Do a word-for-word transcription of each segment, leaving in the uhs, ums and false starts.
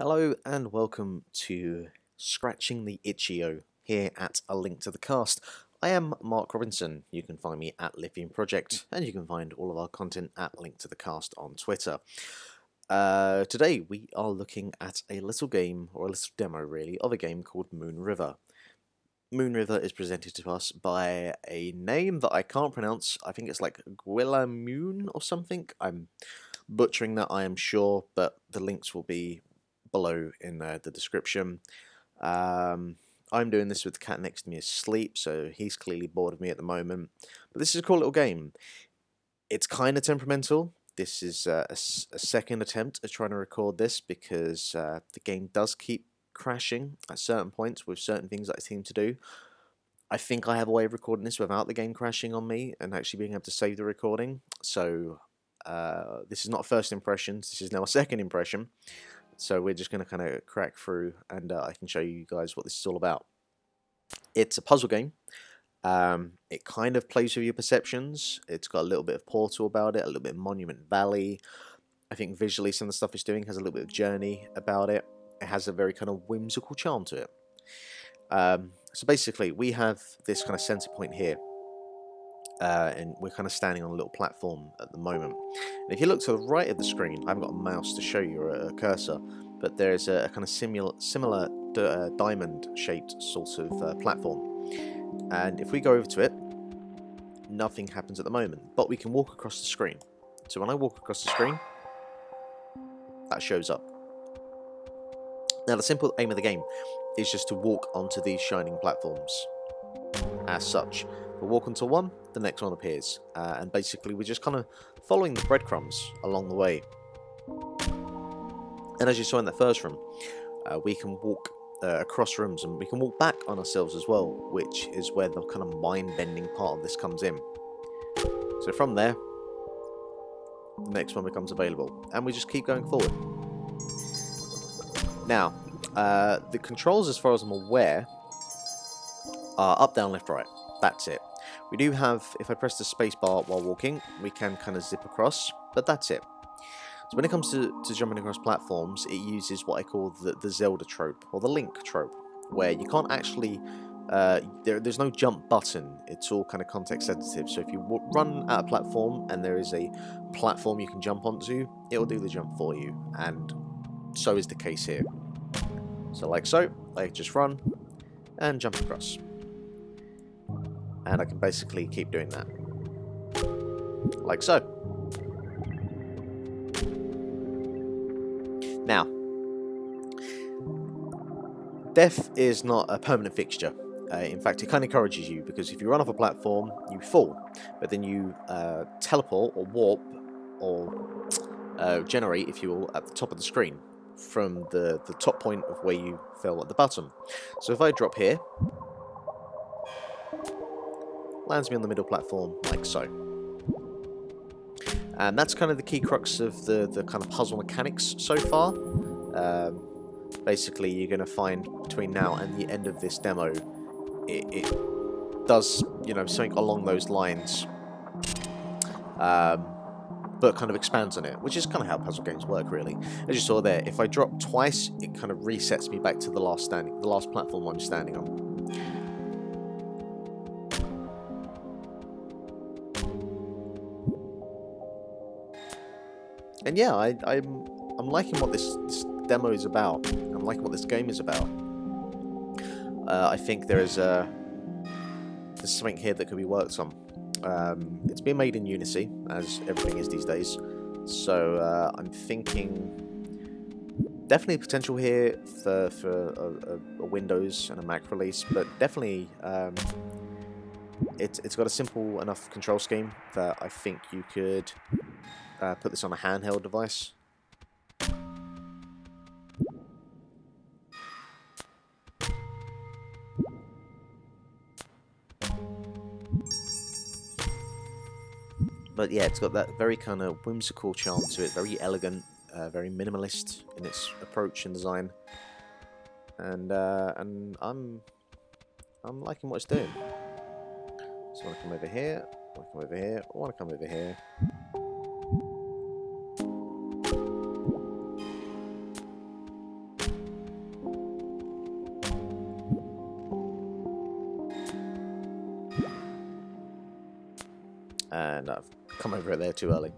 Hello and welcome to Scratching the itch dot i o here at A Link to the Cast. I am Mark Robinson. You can find me at Lithium Project, and you can find all of our content at Link to the Cast on Twitter. Uh, today we are looking at a little game, or a little demo really, of a game called Moon River. Moon River is presented to us by a name that I can't pronounce. I think it's like Gwilamoon or something. I'm butchering that, I am sure, but the links will be below in uh, the description. Um, I'm doing this with the cat next to me asleep, so he's clearly bored of me at the moment. But this is a cool little game. It's kind of temperamental. This is uh, a, a second attempt at trying to record this because uh, the game does keep crashing at certain points with certain things that I seem to do. I think I have a way of recording this without the game crashing on me and actually being able to save the recording. So uh, this is not first impressions, this is now a second impression. So we're just going to kind of crack through, and uh, I can show you guys what this is all about. It's a puzzle game. Um, it kind of plays with your perceptions. It's got a little bit of Portal about it, a little bit of Monument Valley. I think visually some of the stuff it's doing has a little bit of Journey about it. It has a very kind of whimsical charm to it. Um, so basically, we have this kind of center point here. Uh, and we're kind of standing on a little platform at the moment. And if you look to the right of the screen, I haven't got a mouse to show you or a cursor, but there is a, a kind of similar, similar uh, diamond-shaped sort of uh, platform. And if we go over to it, nothing happens at the moment, but we can walk across the screen. So when I walk across the screen, that shows up. Now the simple aim of the game is just to walk onto these shining platforms as such. We'll walk onto one, the next one appears, uh, and basically we're just kind of following the breadcrumbs along the way. And as you saw in that first room, uh, we can walk uh, across rooms, and we can walk back on ourselves as well, which is where the kind of mind-bending part of this comes in. So from there, the next one becomes available, and we just keep going forward. Now, uh, the controls, as far as I'm aware, are up, down, left, right. That's it. We do have, if I press the space bar while walking, we can kind of zip across, but that's it. So when it comes to, to jumping across platforms, it uses what I call the, the Zelda trope, or the Link trope, where you can't actually, uh, there, there's no jump button, it's all kind of context sensitive. So if you w run at a platform and there is a platform you can jump onto, it will do the jump for you, and so is the case here. So like so, I just run and jump across. And I can basically keep doing that, like so. Now, death is not a permanent fixture. Uh, in fact, it kind of encourages you, because if you run off a platform, you fall, but then you uh, teleport or warp or uh, generate, if you will, at the top of the screen from the, the top point of where you fell at the bottom. So if I drop here, lands me on the middle platform, like so. And that's kind of the key crux of the, the kind of puzzle mechanics so far. Um, basically, you're going to find between now and the end of this demo, it, it does, you know, something along those lines, um, but kind of expands on it, which is kind of how puzzle games work, really. As you saw there, if I drop twice, it kind of resets me back to the last standing, the last platform I'm standing on. And yeah, I, I'm, I'm liking what this, this demo is about. I'm liking what this game is about. Uh, I think there is a, there's something here that could be worked on. Um, it's being made in Unity, as everything is these days. So uh, I'm thinking definitely potential here for, for a, a, a Windows and a Mac release, but definitely um, it, it's got a simple enough control scheme that I think you could... Uh, put this on a handheld device. But yeah, it's got that very kind of whimsical charm to it, very elegant, uh, very minimalist in its approach and design. And uh, and I'm I'm liking what it's doing. So I want to come over here, I want to come over here, I want to come over here. and I've come over there too early.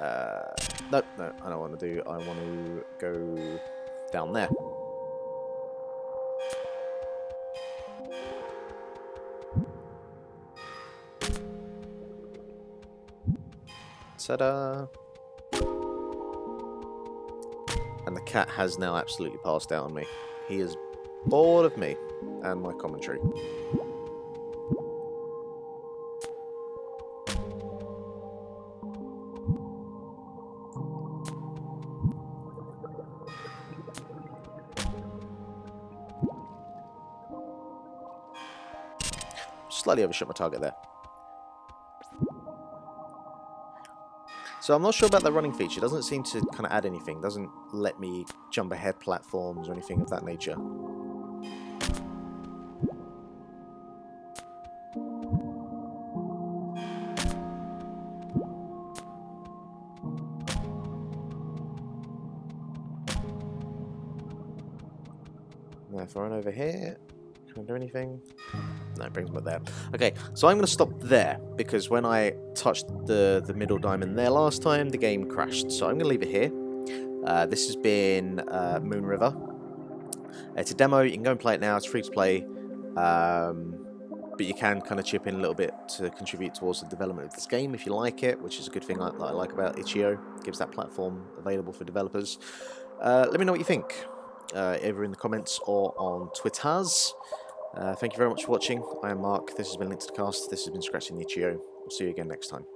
Uh, no, no, I don't want to do. I want to go down there. Ta-da! And the cat has now absolutely passed out on me. He is bored of me and my commentary. Slightly overshot my target there. So I'm not sure about the running feature. It doesn't seem to kind of add anything. It doesn't let me jump ahead platforms or anything of that nature. Now if I run over here, can I do anything? No, it brings me there. Okay, so I'm going to stop there, because when I touched the, the middle diamond there last time, the game crashed. So I'm going to leave it here. Uh, this has been uh, Moon River. It's a demo. You can go and play it now. It's free to play. Um, but you can kind of chip in a little bit to contribute towards the development of this game if you like it, which is a good thing I, that I like about itch dot i o. It gives that platform available for developers. Uh, let me know what you think, uh, either in the comments or on Twitters. Uh, thank you very much for watching. I am Mark. This has been A Link to the Cast. This has been Scratching the itch dot i o. We'll see you again next time.